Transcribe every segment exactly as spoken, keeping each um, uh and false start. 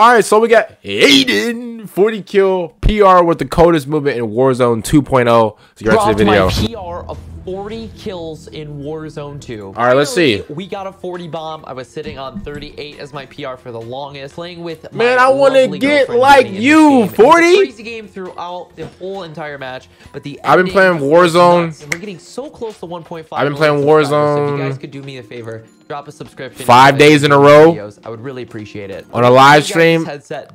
All right, so we got Aydan, forty kill P R with the coldest movement in Warzone two point oh. So you're watching the video. My P R of forty kills in Warzone two. All right, let's see. We got a forty bomb. I was sitting on thirty-eight as my P R for the longest. Playing with man, I want to get like you. forty. It was a crazy game throughout the whole entire match, but the I've been playing Warzone. We're getting so close to one point five. I've been playing Warzone. So if you guys could do me a favor, drop a subscription. Five days in a row. Videos, I would really appreciate it. On a live stream,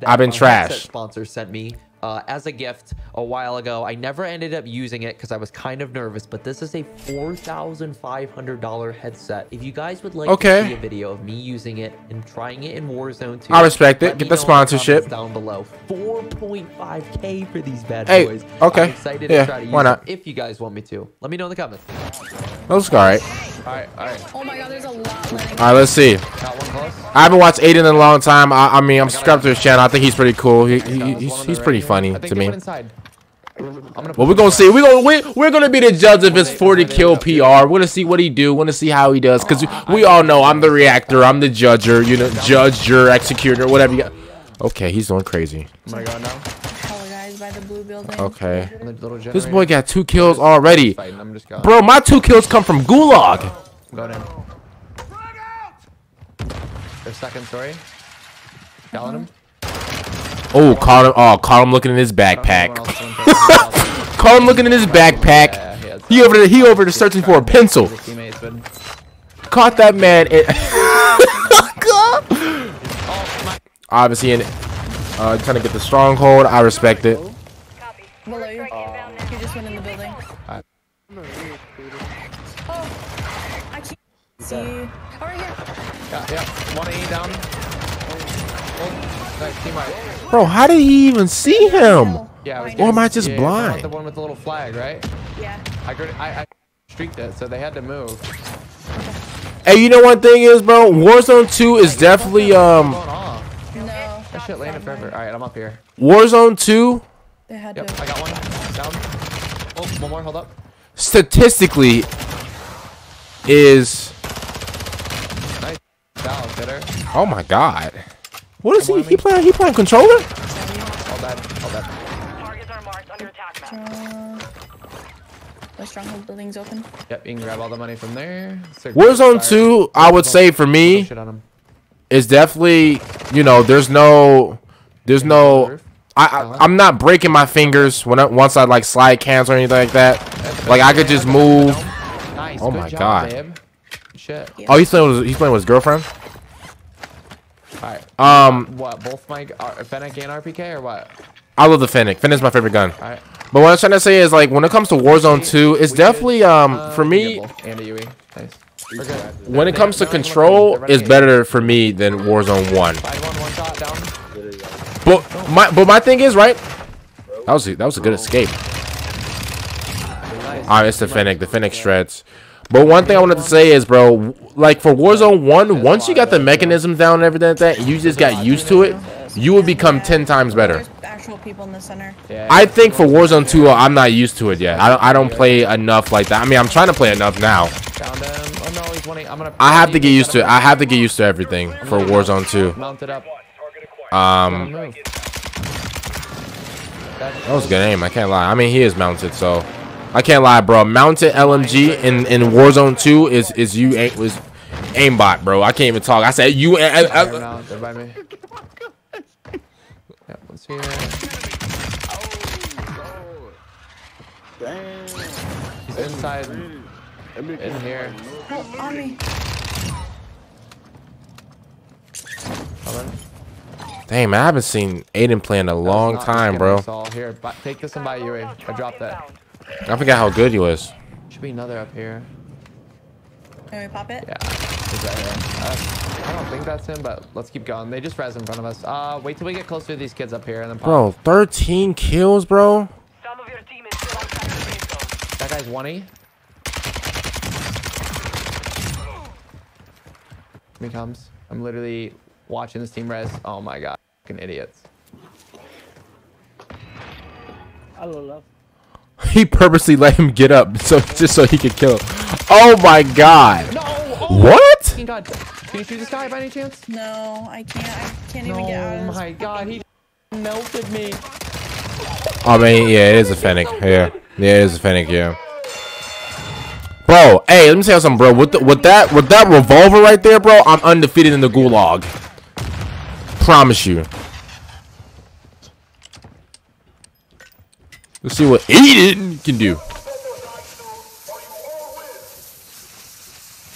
I've been trash. Sponsor sent me. Uh, as a gift a while ago. I never ended up using it because I was kind of nervous, but this is a four thousand five hundred dollar headset. If you guys would like okay. to see a video of me using it and trying it in Warzone two, I respect it. Get the sponsorship down below. four point five K for these bad hey, boys. Okay. I'm excited yeah, to try to use why not? It if you guys want me to. Let me know in the comments. Let's go. All right. All right. All right. Oh my God, there's a lot. All right, let's see. I haven't watched Aydan in a long time. I, I mean, I'm subscribed to his channel. I think he's pretty cool. He, he, he's he's pretty funny to me. Well, we're gonna see. We're gonna we're, we're gonna be the judge of his forty kill P R. We're gonna see what he do. We're gonna see how he does. Cause we, we all know I'm the reactor. I'm the judger. You know, judger, executor, whatever you got. Okay, he's going crazy. Oh my God, now. By the blue building. Okay. This boy got two kills already. Bro, my two kills come from Gulag. Go down. Their second story. Calling him. Oh, caught him. Oh, caught him looking in his backpack. Caught him looking in his backpack. He over there, he over there searching for a pencil. Caught that man. Obviously in it. Uh, trying to get the stronghold. I respect it. Copy. Below you. Uh, you just went in the building. I oh, I can't see. Oh, right here. Yeah, yeah. One A down. Oh, nice team right. Bro, how did he even see him? Yeah, I or am I just yeah, blind? The one with the little flag, right? Yeah. I I, I streaked it, so they had to move. Hey, you know one thing is, bro. Warzone two is definitely um. Shit, landed forever. All right, I'm up here. Warzone two. They had yep, to. I got one. Down. Oh, one more. Hold up. Statistically, is. Nice. Down, hitter. Oh my God. What is he? He playing? He playing controller? All dead. All dead. Targets are marked under attack map. The stronghold building's open. Yep, you can grab all the money from there. Warzone two, I would say for me. Shit on him. It's definitely, you know, there's no, there's no, I, I, I'm not breaking my fingers when I, once I like slide cams or anything like that. Like I could just move. Nice, oh my job, God. Babe. Shit. Oh, he's playing with, he's playing with his girlfriend. All right. Um. What? Both my uh, Fennec and R P K or what? I love the Fennec. Fennec's my favorite gun. All right. But what I'm trying to say is like when it comes to Warzone two, it's we definitely did, um uh, for me. And a U A V. Nice. When it comes to control, is better for me than Warzone one. But my but my thing is right. That was a, that was a good escape. All right, it's the Fennec, the Fennec shreds. But one thing I wanted to say is, bro, like for Warzone one, once you got the mechanism down and everything like that, and you just got used to it, you will become ten times better. Actual people in the center. I think for Warzone two, I'm not used to it yet. I don't I don't play enough like that. I mean, I'm trying to play enough now. I have to get used to it. I have to get used to everything for Warzone two. Um, that was a good aim. I can't lie. I mean, he is mounted, so I can't lie, bro. Mounted L M G in in Warzone two is is you aim was aimbot, bro. I can't even talk. I said you. I, I, I, He's inside. In here. Help, on me. Damn, I haven't seen Aydan play in a long time, bro. Here, take this and buy U A V. I dropped that. I forgot how good he was. Should be another up here. Can we pop it? Yeah. Is that him? Uh, I don't think that's him, but let's keep going. They just res in front of us. Uh, wait till we get closer to these kids up here and then pop. Bro, thirteen kills, bro. Some of your team is still outside the safe zone. That guy's one E. Me comes. I'm literally watching this team res. Oh my God, fucking idiots. He purposely let him get up so just so he could kill him. Oh my God. No, oh. What? fucking god. Can you shoot this guy by any chance? No, I can't. I can't even get out of this. Oh my god, he melted me. I mean, yeah, it is a Fennec. Yeah. Yeah, it is a Fennec, yeah. Bro, hey, let me tell you something, bro. With the, with that with that revolver right there, bro, I'm undefeated in the gulag. Promise you. Let's see what Aydan can do.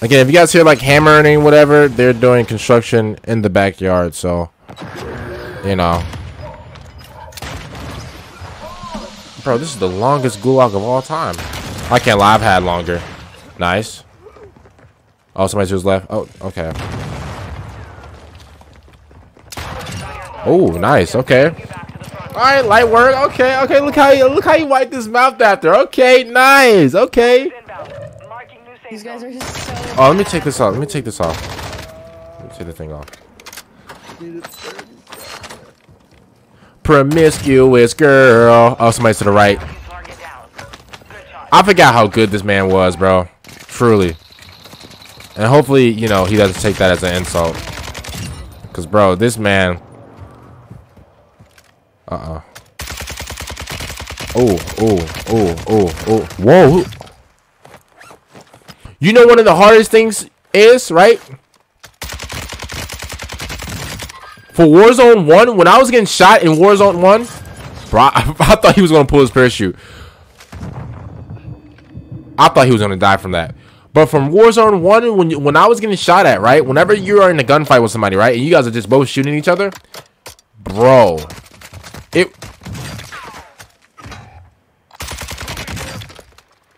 Again, if you guys hear like hammering or whatever, they're doing construction in the backyard, so you know. Bro, this is the longest gulag of all time. I can't lie, I've had longer. Nice. Oh, somebody to his left. Oh, okay. Oh, nice. Okay. Alright, light work. Okay, okay, look how you look how you wipe this mouth after. Okay, nice. Okay. These guys are just so oh, let me take this off. Let me take this off. Let me take the thing off. Promiscuous girl. Oh, somebody's to the right. I forgot how good this man was, bro. Truly. And hopefully, you know, he doesn't take that as an insult. Because, bro, this man... Uh-uh. Oh, oh, oh, oh, oh. Whoa. You know one of the hardest things is, right? For Warzone one, when I was getting shot in Warzone one, bro, I, I thought he was going to pull his parachute. I thought he was going to die from that. But from Warzone one, when you, when I was getting shot at, right? Whenever you are in a gunfight with somebody, right? And you guys are just both shooting each other. Bro. It...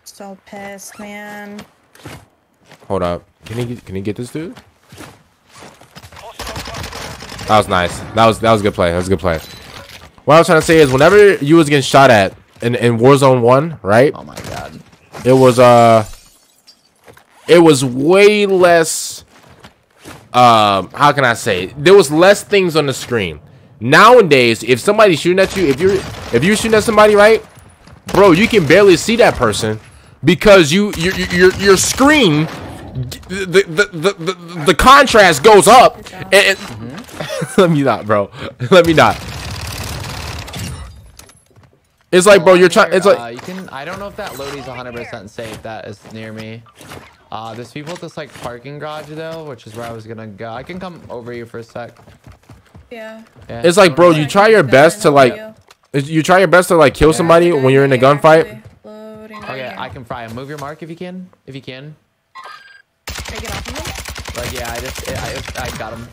So pissed, man. Hold up. Can he can he get this dude? That was nice. That was that was a good play. That was a good play. What I was trying to say is whenever you was getting shot at in, in Warzone one, right? Oh my god. It was uh it was way less um how can I say it? There was less things on the screen. Nowadays, if somebody's shooting at you, if you're if you're shooting at somebody, right? Bro, you can barely see that person. Because you, your, your, your screen, the, the, the, the, the contrast goes up. And, and mm-hmm. Let me not, bro. Let me not. It's like, bro, you're trying. It's like uh, you can. I don't know if that loadie's one hundred percent safe. That is near me. Uh, there's people at this like parking garage though, which is where I was gonna go. I can come over you for a sec. Yeah. yeah. It's like, bro, you try your best to like, you try your best to like kill somebody when you're in a gunfight. Okay, I can fry him. Move your mark if you can. If you can. Take it off of him? Like, yeah, I just, I, I, I got him.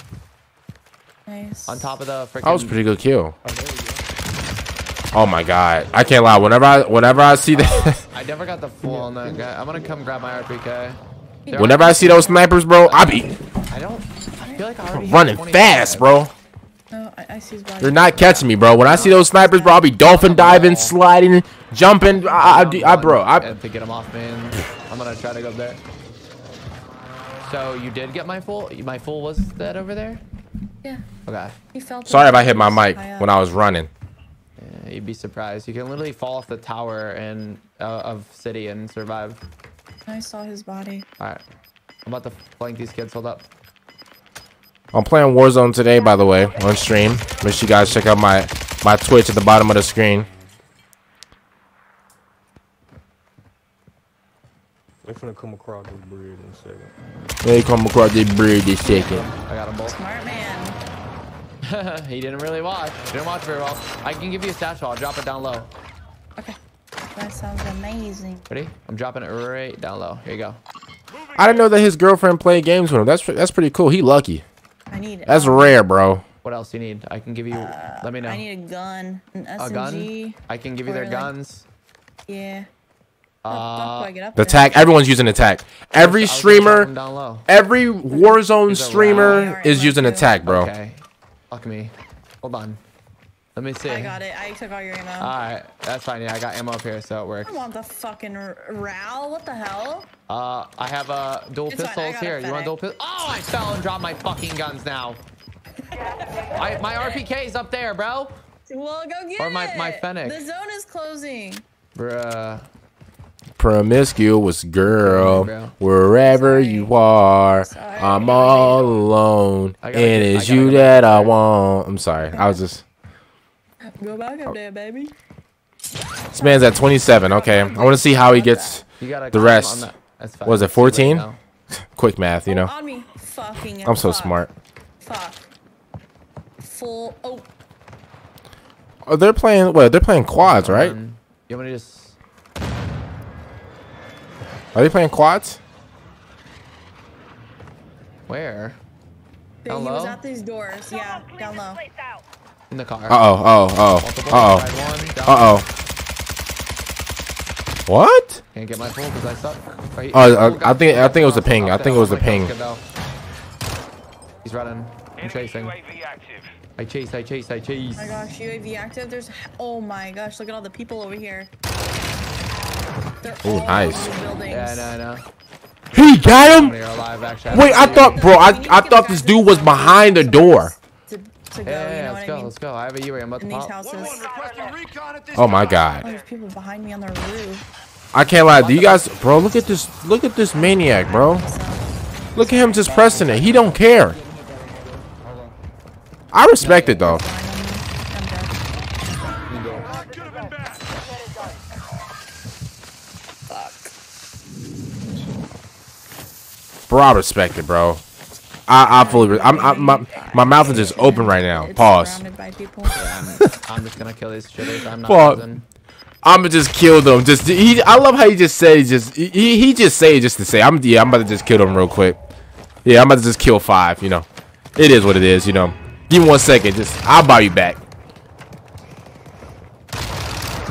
Nice. On top of the freaking... That was a pretty good kill. Oh, there you go. Oh my god. I can't lie. Whenever I, whenever I see that... I never got the full on that guy. I'm gonna come grab my R P K. There whenever I see those snipers, bro, I be... I don't... I feel like I already... Running fast, bro. No, I, I see his body. You're not catching me, bro. When I see those snipers, bro, I'll be dolphin diving, sliding, jumping. I, I, I bro. I have to get him off, man. I'm gonna try to go up there. So you did get my full. My full was that over there? Yeah. Okay. You fell. Sorry if I hit my mic when I was running. Yeah, you'd be surprised. You can literally fall off the tower and uh, of city and survive. I saw his body. All right. I'm about to flank these kids. Hold up. I'm playing Warzone today, by the way, on stream. Make sure you guys check out my, my Twitch at the bottom of the screen. They're finna come across this bridge in a second. They come across this bridge this second. I got them both. Smart man. He didn't really watch. Didn't watch very well. I can give you a stash while I'll drop it down low. Okay. That sounds amazing. Ready? I'm dropping it right down low. Here you go. I didn't know that his girlfriend played games with him. That's, that's pretty cool. He lucky. I need that's a, rare, bro. What else you need? I can give you. Uh, let me know. I need a gun. An S M G. A gun? I can give you their like, guns. Yeah. Uh, the there? Tac. Everyone's using a tac. Every was, streamer, every Warzone is streamer right, right, is using a tac, bro. Okay. Fuck me. Hold on. Let me see. I got it. I took all your ammo. All right, that's fine. Yeah, I got ammo up here, so it works. I want the fucking row. What the hell? Uh, I have uh, dual it's pistols here. You want dual pistols? Oh, I fell and dropped my fucking guns now. I, my R P K is up there, bro. Well, go get it. Or my, my Fennec. The zone is closing. Bruh. promiscuous girl, girl. wherever Sorry. you are. Sorry. I'm all alone, and it's you go that I want. I'm sorry. I was just. Go back up there, baby. This man's at twenty-seven. Okay, I want to see how he gets the rest. What was it, fourteen? Quick math, you know. I'm so smart. Full. Oh. Oh, they're playing. What? They're playing quads, right? You want me to just? Are they playing quads? Where? He was at these doors. Yeah, down low. In the car. Uh oh, oh, oh, uh oh, uh oh. What? Can't get my full because I suck. Oh, I think I think it was a ping. I think it was a ping. He's running. I'm chasing. I chase. I chase. I chase. Oh my gosh, U A V active. There's. Oh my gosh, look at all the people over here. Oh, nice. Yeah, no, no. He got him. Wait, I thought, bro, I I thought this dude was behind the door. To go, yeah, yeah, you know let's go, I mean? let's go. I have a U A V. I'm about to pop. Oh my god. Oh, there's people behind me on their roof. I can't lie. Do you guys, bro? Look at this. Look at this maniac, bro. Look at him just pressing it. He don't care. I respect it though. Bro, I respect it, bro. I, I fully, I'm, I'm, my, my mouth is just open right now. Pause. I'm just gonna kill these shitters. I'm not. I'ma just kill them. Just he. I love how you just say just he. He just say just to say. I'm yeah. I'm about to just kill them real quick. Yeah. I'm about to just kill five. You know, it is what it is. You know. Give me one second. Just I'll buy you back.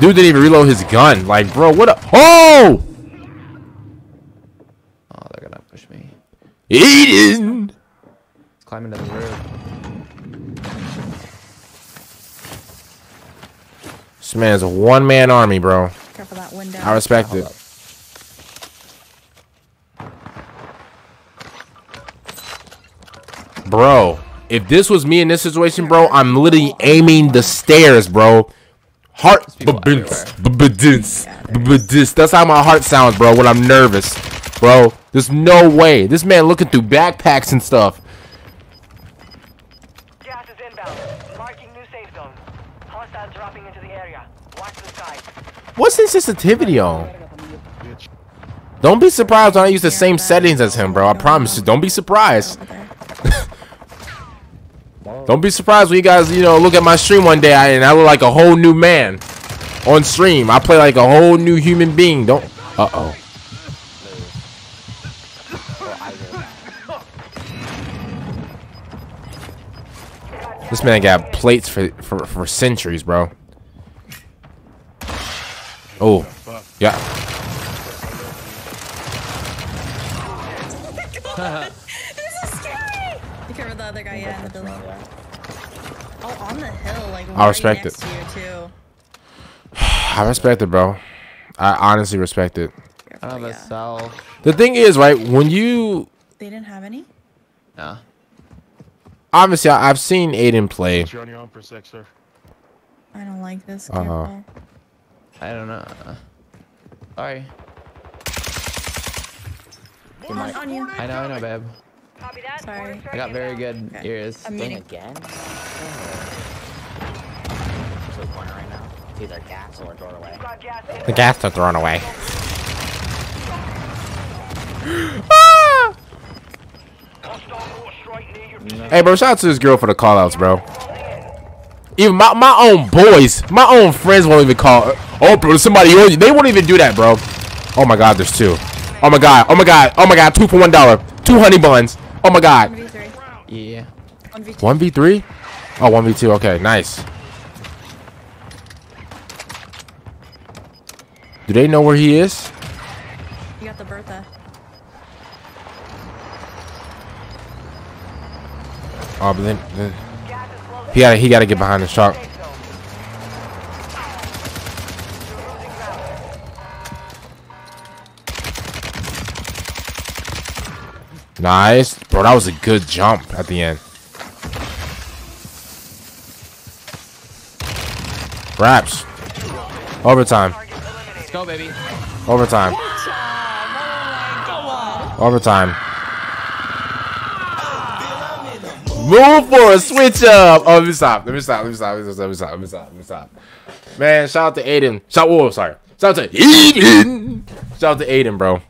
Dude didn't even reload his gun. Like, bro, what a oh. Oh, they're gonna push me. Eden. Climbing to the roof. This man's a one-man army, bro. Careful that window. I respect yeah, it. Up. Bro, if this was me in this situation, bro, I'm literally aiming the stairs, bro. Heart b-b-dince. That's how my heart sounds, bro, when I'm nervous. Bro, there's no way. This man looking through backpacks and stuff. What's his sensitivity on? Don't be surprised when I use the same settings as him, bro. I promise you. Don't be surprised. Don't be surprised when you guys, you know, look at my stream one day and I look like a whole new man on stream. I play like a whole new human being. Don't. Uh oh. This man got plates for for, for centuries, bro. Oh, yeah. Oh my god. This is scary. You cover the other guy, yeah, in the building. Oh, on the hill, like I respect it. I respect it, bro. I honestly respect it. I have a cell. The thing is, right, when you they didn't have any? No. Obviously, I, I've seen Aydan play. You're on your own for six, sir. I don't like this. Uh huh. I don't know. Sorry. On, on you. I know, I know, babe. Copy that. Sorry. I got very good okay. ears. I'm meeting again. There's a corner right now. It's either gas or thrown away. The gas are thrown away. Ah! Hey, bro, shout out to this girl for the callouts, bro. Even my, my own boys, my own friends won't even call. Oh, bro, somebody owes you. They won't even do that, bro. Oh, my God, there's two. Oh, my God. Oh, my God. Oh, my God. Two for one dollar. Two honey buns. Oh, my God. one v three. Yeah. one v three? Oh, one v two. Okay, nice. Do they know where he is? You got the Bertha. Oh, but then... then He gotta, he gotta get behind the shark. Nice. Bro, that was a good jump at the end. Wraps. Overtime. Let's go, baby. Overtime. Overtime. Move for a switch up. Oh, let me stop. Let me stop. Let me stop. Let me stop. Let me stop. Let me stop. Let me stop. Man, shout out to Aydan. Shout oh, sorry. Shout out to Aydan. Shout out to Aydan, bro,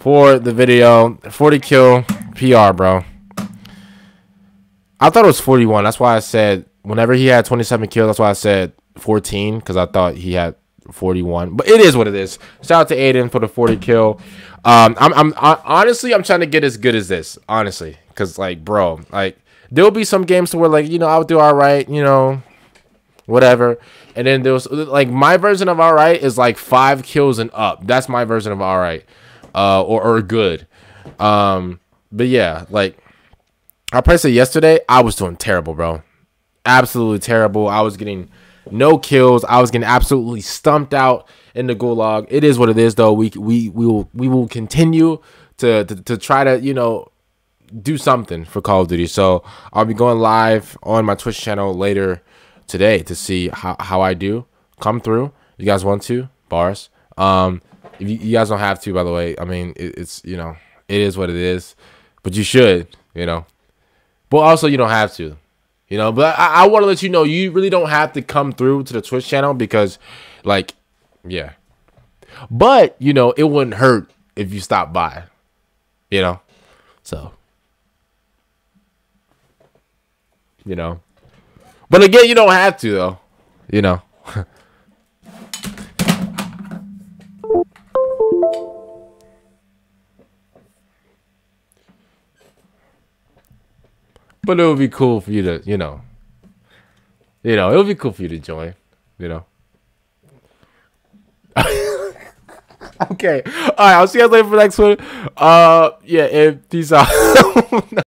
for the video. forty kill P R, bro. I thought it was forty-one. That's why I said whenever he had twenty-seven kills. That's why I said fourteen, because I thought he had forty-one. But it is what it is. Shout out to Aydan for the forty kill. Um, I'm, I'm I, honestly, I'm trying to get as good as this, honestly, because like, bro, like there'll be some games to where like, you know, I'll do all right, you know, whatever. And then there's like my version of all right is like five kills and up. That's my version of all right, uh, or or good. Um, but yeah, like I played it yesterday. I was doing terrible, bro. Absolutely terrible. I was getting no kills. I was getting absolutely stumped out in the gulag. It is what it is, though. We we we will we will continue to to, to try to, you know, do something for Call of Duty. So I'll be going live on my Twitch channel later today to see how, how I do. Come through. You guys want to bars? Um, if you, you guys don't have to, by the way. I mean, it, it's you know, it is what it is. But you should, you know. But also, you don't have to. You know, but I, I want to let you know you really don't have to come through to the Twitch channel because, like, yeah. But, you know, it wouldn't hurt if you stopped by, you know. So, you know. But again, you don't have to, though, you know. But it would be cool for you to, you know, you know, it would be cool for you to join, you know. Okay. All right. I'll see you guys later for the next one. Uh, yeah. And peace out.